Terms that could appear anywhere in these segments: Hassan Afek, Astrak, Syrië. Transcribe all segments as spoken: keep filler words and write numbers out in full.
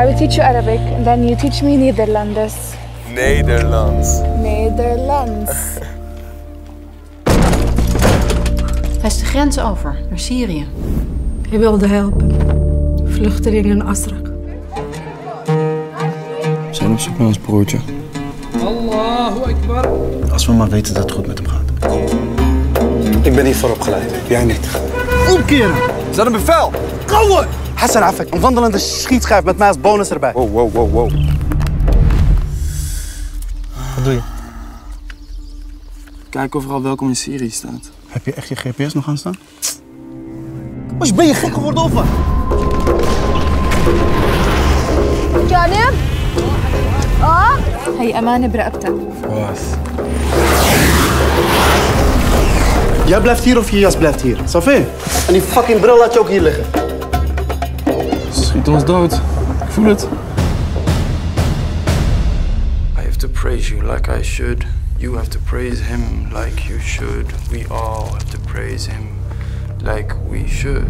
I will teach you Arabic and then you teach me Nederlands. Nederlands. Nederlands. Hij is de grens over naar Syrië. Hij wilde helpen. Vluchtelingen in Astrak. We zijn op zoek naar ons broertje. Allahu Akbar. Als we maar weten dat het goed met hem gaat. Ik ben hiervoor opgeleid. Jij niet. Omkeren! Is dat een bevel? Kauwen! Hassan Afek, een wandelende schietschijf met mij als bonus erbij. Wow, wow, wow, wow. Wat doe je? Kijk overal welkom in Syrië staat. Heb je echt je G P S nog aan staan? Als ben je gek geworden of wat? Janib? Ah? Hij amane brabta. Wat? Jij blijft hier of je jas blijft hier? Safé? En die fucking bril laat je ook hier liggen. Schiet ons dood. Ik voel het. I have to praise you like I should. You have to praise him like you should. We all have to praise him like we should.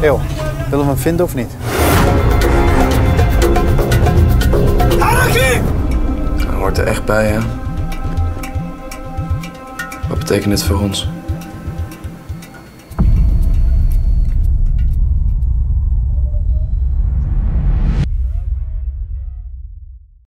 Eeuw, willen we hem vinden of niet? Hij hoort er echt bij, hè? Wat betekent dit voor ons?